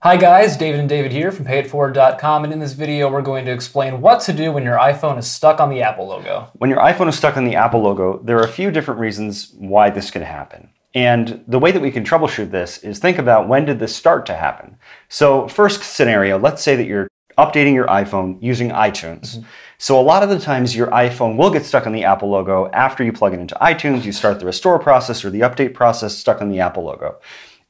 Hi guys, David and David here from PayetteForward.com, and in this video we're going to explain what to do when your iPhone is stuck on the Apple logo. When your iPhone is stuck on the Apple logo, there are a few different reasons why this could happen. And the way that we can troubleshoot this is think about when did this start to happen. So first scenario, let's say that you're updating your iPhone using iTunes. So a lot of the times your iPhone will get stuck on the Apple logo after you plug it into iTunes, you start the restore process or the update process stuck on the Apple logo.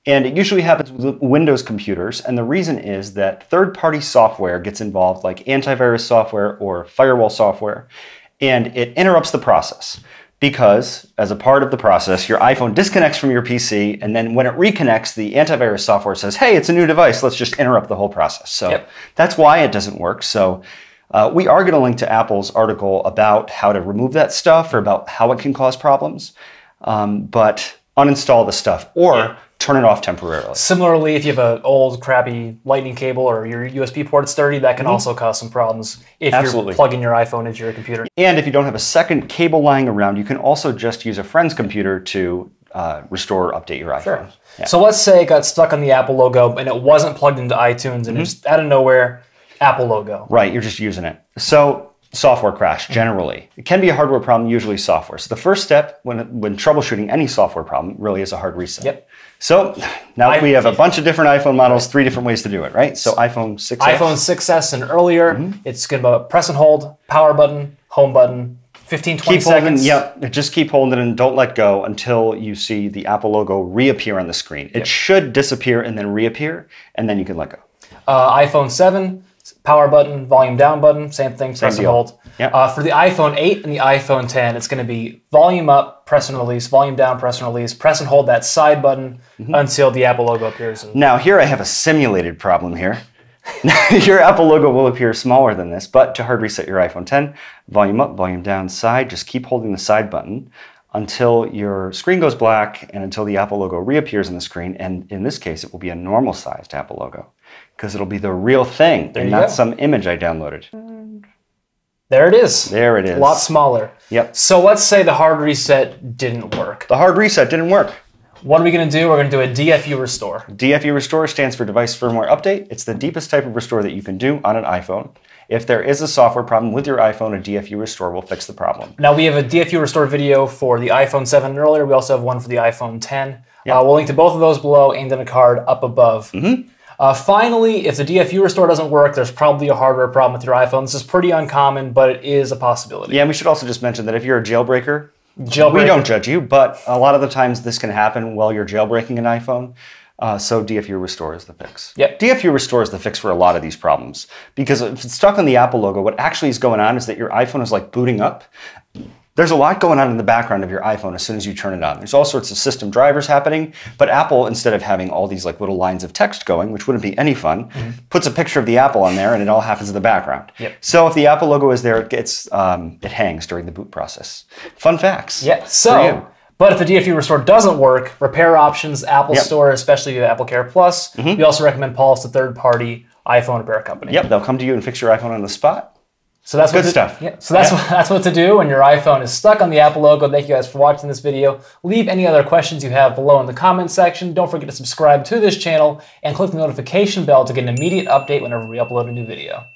And it usually happens with Windows computers, and the reason is that third-party software gets involved, like antivirus software or firewall software, and it interrupts the process. Because, as a part of the process, your iPhone disconnects from your PC, and then when it reconnects, the antivirus software says, hey, it's a new device, let's just interrupt the whole process. So that's why it doesn't work. So we are going to link to Apple's article about how to remove that stuff or about how it can cause problems, but uninstall the stuff or turn it off temporarily. Similarly, if you have an old crappy lightning cable or your USB port's dirty, that can also cause some problems if you're plugging your iPhone into your computer. And if you don't have a second cable lying around, you can also just use a friend's computer to restore or update your iPhone. So let's say it got stuck on the Apple logo and it wasn't plugged into iTunes and it's out of nowhere, Apple logo. Right, you're just using it. So software crash, generally. It can be a hardware problem, usually software. So the first step when troubleshooting any software problem really is a hard reset. So now we have a bunch of different iPhone models, three different ways to do it, right? So iPhone 6S. iPhone 6S and earlier, it's going to press and hold, power button, home button, 15, 20 seconds. Just keep holding it and don't let go until you see the Apple logo reappear on the screen. It should disappear and then reappear, and then you can let go. iPhone 7. Power button, volume down button, same thing, press and hold. For the iPhone 8 and the iPhone 10, it's going to be volume up, press and release, volume down, press and release, press and hold that side button until the Apple logo appears. Now here I have a simulated problem here. Your Apple logo will appear smaller than this, but to hard reset your iPhone 10, volume up, volume down, side, just keep holding the side button until your screen goes black and until the Apple logo reappears on the screen. And in this case, it will be a normal sized Apple logo because it'll be the real thing and not some image I downloaded. There it is. There it is. A lot smaller. So let's say the hard reset didn't work. The hard reset didn't work. What are we going to do? We're going to do a DFU restore. DFU restore stands for Device Firmware Update. It's the deepest type of restore that you can do on an iPhone. If there is a software problem with your iPhone, a DFU restore will fix the problem. Now we have a DFU restore video for the iPhone 7 and earlier. We also have one for the iPhone 10. We'll link to both of those below and in a card up above. Finally, if the DFU restore doesn't work, there's probably a hardware problem with your iPhone. This is pretty uncommon, but it is a possibility. Yeah, and we should also just mention that if you're a jailbreaker, we don't judge you, but a lot of the times this can happen while you're jailbreaking an iPhone. So DFU restore is the fix. DFU restore is the fix for a lot of these problems because if it's stuck on the Apple logo, what actually is going on is that your iPhone is like booting up. There's a lot going on in the background of your iPhone as soon as you turn it on. There's all sorts of system drivers happening, but Apple, instead of having all these like little lines of text going, which wouldn't be any fun, puts a picture of the Apple on there and it all happens in the background. So if the Apple logo is there, it hangs during the boot process. Fun facts. But if the DFU restore doesn't work, repair options, Apple Store, especially via Apple Care Plus. We also recommend Puls, the third-party iPhone repair company. They'll come to you and fix your iPhone on the spot. So that's good stuff. That's what to do when your iPhone is stuck on the Apple logo. Thank you guys for watching this video. Leave any other questions you have below in the comment section. Don't forget to subscribe to this channel and click the notification bell to get an immediate update whenever we upload a new video.